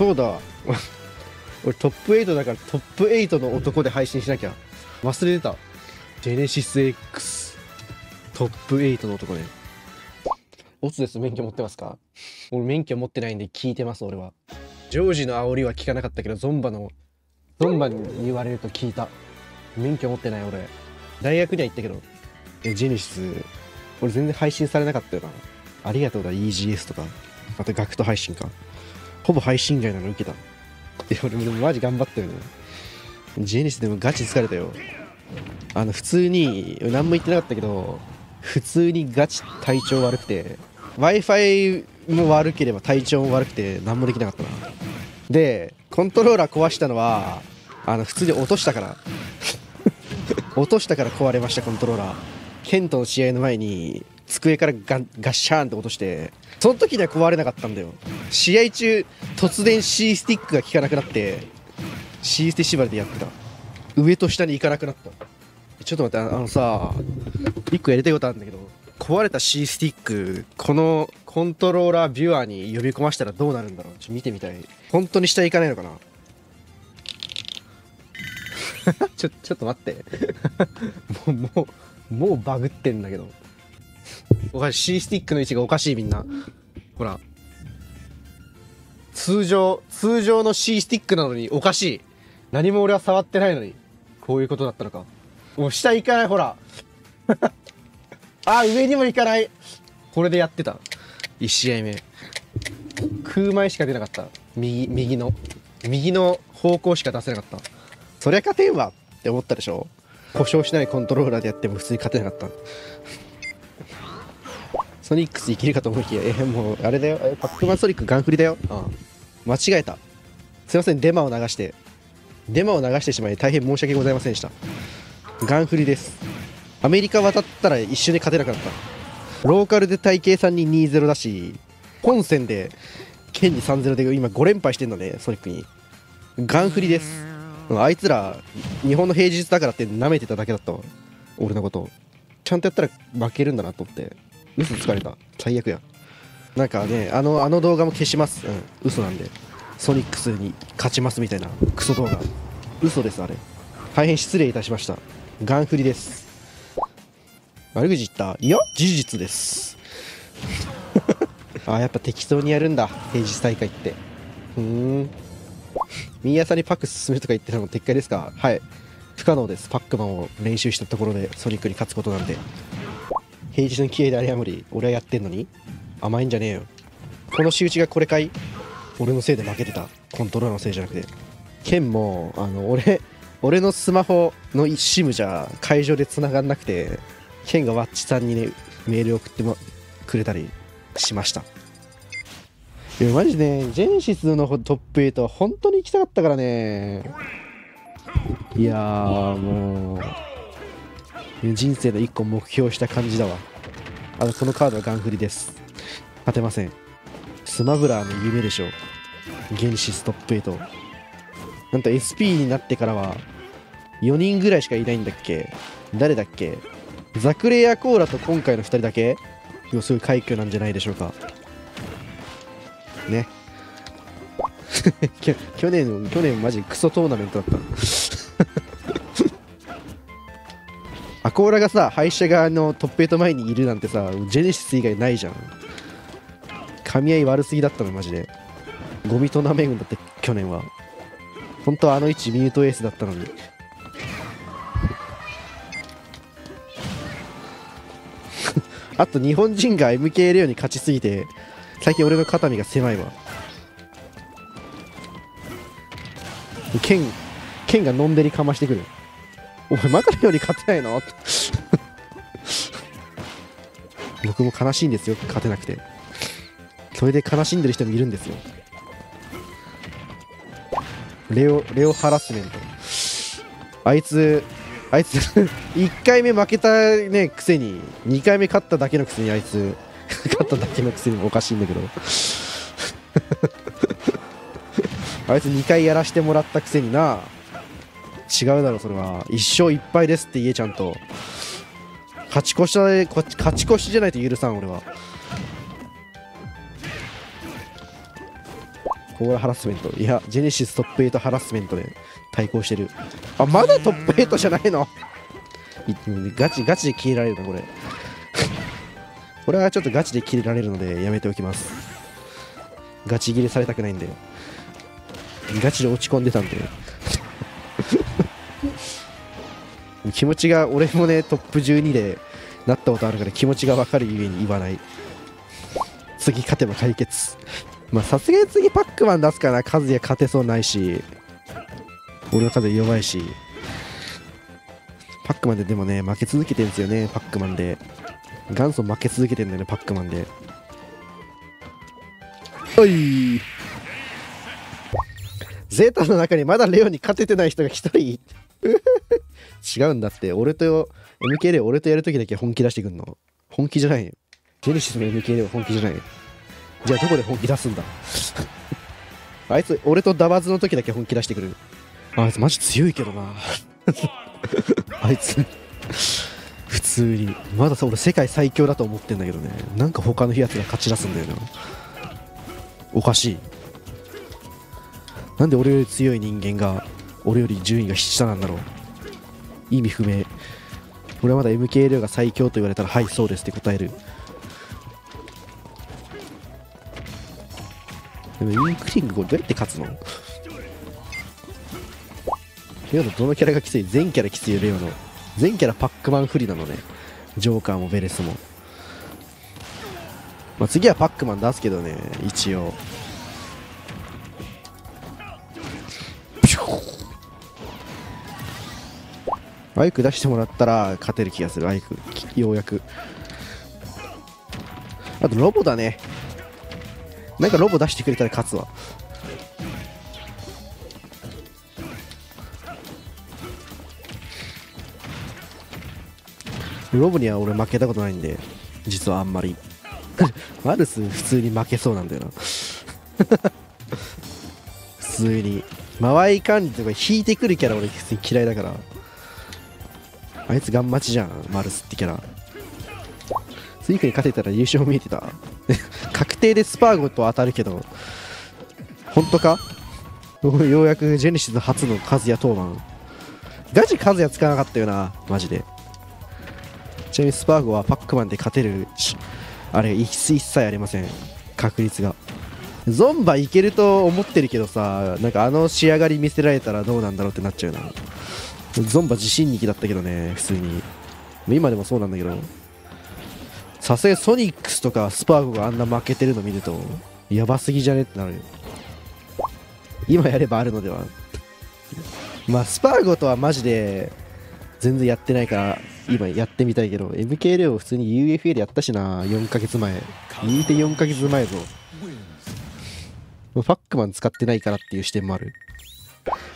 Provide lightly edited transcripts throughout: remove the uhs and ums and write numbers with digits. そうだ俺トップ8だからトップ8の男で配信しなきゃ。忘れてた。ジェネシス X トップ8の男で。オツです。免許持ってますか？俺免許持ってないんで聞いてます。俺はジョージの煽りは聞かなかったけど、ゾンバに言われると聞いた。免許持ってない俺。大学には行ったけど。ジェネシス俺全然配信されなかったよな。ありがとうだ EGS とか、あとガクト配信か。ほぼ配信外なの受けた。俺マジ頑張ったよね。ジェネシスでもガチ疲れたよ。普通に何も言ってなかったけど、普通にガチ体調悪くて、 Wi-Fi も悪ければ体調も悪くて何もできなかったな。でコントローラー壊したのは普通に落としたから落としたから壊れました。コントローラーケントの試合の前に机からガッシャーンって落として、その時には壊れなかったんだよ。試合中突然 C スティックが効かなくなって C ステ縛りでやってた。上と下に行かなくなった。ちょっと待って、さ1個やりたいことあるんだけど、壊れた C スティックこのコントローラービュアーに呼び込ましたらどうなるんだろう。ちょっと見てみたい。本当に下行かないのかなちょっと待ってもうバグってんだけど。おかしい。 C スティックの位置がおかしい。みんなほら、通常の C スティックなのにおかしい。何も俺は触ってないのに。こういうことだったのか。もう下行かない。ほらあ、上にも行かない。これでやってた。1試合目空前しか出なかった。右の方向しか出せなかった。そりゃ勝てんわって思ったでしょ。故障しないコントローラーでやっても普通に勝てなかったソニックスいけるかと思いきや、もうあれだよ、パックマンソニックガン振りだよ。ああ間違えた。すいません、デマを流してしまい大変申し訳ございませんでした。ガン振りです。アメリカ渡ったら一瞬で勝てなかった。ローカルで体系3に 2-0 だし、本戦で剣に 3-0 で今5連敗してんのねソニックに。ガン振りです。あいつら日本の平日だからって舐めてただけだったわ俺のこと。ちゃんとやったら負けるんだなと思って。嘘つかれた。最悪や。なんかね、あの動画も消します。うん、嘘なんで。ソニックスに勝ちますみたいなクソ動画嘘です。あれ大変失礼いたしました。ガン振りです。悪口言った？いや事実ですあーやっぱ適当にやるんだ平日大会って。ふーん。ミーアさんにパック進めとか言ってたのも撤回ですか？はい、不可能です。パックマンを練習したところでソニックに勝つことなんで。平日の気合であれは無理。俺はやってんのに甘いんじゃねえよ。この仕打ちがこれかい。俺のせいで負けてた。コントローラーのせいじゃなくて。剣も俺のスマホのSIMじゃ会場で繋がんなくて、剣がワッチさんにねメール送ってもくれたりしました。いやマジね、ジェネシスのトップ8は本当に行きたかったからね。いやーもう人生の1個目標した感じだわ。あとこのカードはガン振りです。勝てません。スマブラの夢でしょジェネシストップ8。なんと SP になってからは4人ぐらいしかいないんだっけ。誰だっけ。ザクレアコーラと今回の2人だけ。すごい快挙なんじゃないでしょうかね去年マジクソトーナメントだったアコーラがさ、敗者側のトップ8前にいるなんてさ、ジェネシス以外ないじゃん。噛み合い悪すぎだったのマジで。ゴミトーナメントだって去年は。本当はあの位置ミュートエースだったのにあと日本人が MK レオに勝ちすぎて最近俺の肩身が狭いわ。剣がのんでりかましてくる。お前マカレより勝てないの僕も悲しいんですよ勝てなくて。それで悲しんでる人もいるんですよ。レオハラスメント。あいつ1回目負けたねくせに2回目勝っただけのくせにあいつ勝っただけのくせにおかしいんだけどあいつ2回やらしてもらったくせにな。違うだろそれは。一勝一敗ですって言え。ちゃんと勝ち越しじゃないと許さん俺は。コーラハラスメント。いや、ジェネシストップ8ハラスメントで対抗してる。あ、まだトップ8じゃないのガチガチで切れられるな、これ。これはちょっとガチで切れられるのでやめておきます。ガチ切れされたくないんで。ガチで落ち込んでたんで。気持ちが、俺もね、トップ12でなったことあるから気持ちが分かるゆえに言わない。次勝てば解決。まあさすがに次パックマン出すからな、カズヤ勝てそうないし、俺のカズヤ弱いし、パックマンででもね、負け続けてるんですよね、パックマンで。元祖負け続けてるんだよね、パックマンで。おいゼータの中にまだレオに勝ててない人が一人違うんだって、俺と、MK レオ俺とやるときだけ本気出してくんの。本気じゃないよ。ジェネシスの MK レオ本気じゃないよ。じゃあどこで本気出すんだあいつ俺とダバズの時だけ本気出してくる。あいつマジ強いけどなあいつ普通にまださ俺世界最強だと思ってんだけどね。なんか他のやつが勝ち出すんだよな。おかしい。なんで俺より強い人間が俺より順位が下なんだろう。意味不明。俺はまだ MKL が最強と言われたらはいそうですって答える。でもインクリングこれどうやって勝つの。レオのどのキャラがきつい。全キャラきついよ。レオの全キャラパックマン不利なのね。ジョーカーもベレスも、まあ、次はパックマン出すけどね一応。アイク出してもらったら勝てる気がする。アイクようやく。あとロボだね。なんかロボ出してくれたら勝つわ。ロボには俺負けたことないんで実はあんまりマルス普通に負けそうなんだよな普通に間合い管理とか引いてくるキャラ俺普通に嫌いだから。あいつガンマチじゃんマルスってキャラ。スイークに勝てたら優勝見えてた確定でスパーゴと当たるけど本当か。ようやくジェネシス初のカズヤ登板。ガチカズヤつかなかったよなマジで。ちなみにスパーゴはパックマンで勝てるあれ一切ありません。確率がゾンバいけると思ってるけどさ、なんかあの仕上がり見せられたらどうなんだろうってなっちゃうな。ゾンバ自信力だったけどね普通に。今でもそうなんだけどさすがソニックスとかスパーゴがあんな負けてるの見るとやばすぎじゃねってなるよ。今やればあるのではまあスパーゴとはマジで全然やってないから今やってみたいけど MKL を普通に UFA でやったしな。4ヶ月前言うて4ヶ月前ぞ。ファックマン使ってないからっていう視点もある。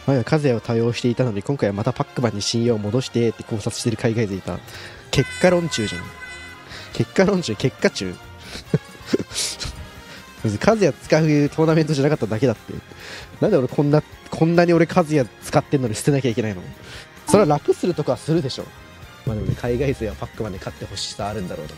前はカズヤを多用していたので今回はまたパックマンに信用を戻してって考察してる海外勢いた。結果論中じゃん。結果論中結果中カズヤ使うトーナメントじゃなかっただけだって。なんで俺こんなに俺カズヤ使ってんのに捨てなきゃいけないの。それは楽するとかはするでしょ。まあでもね海外勢はパックマンで勝ってほしさあるんだろうと。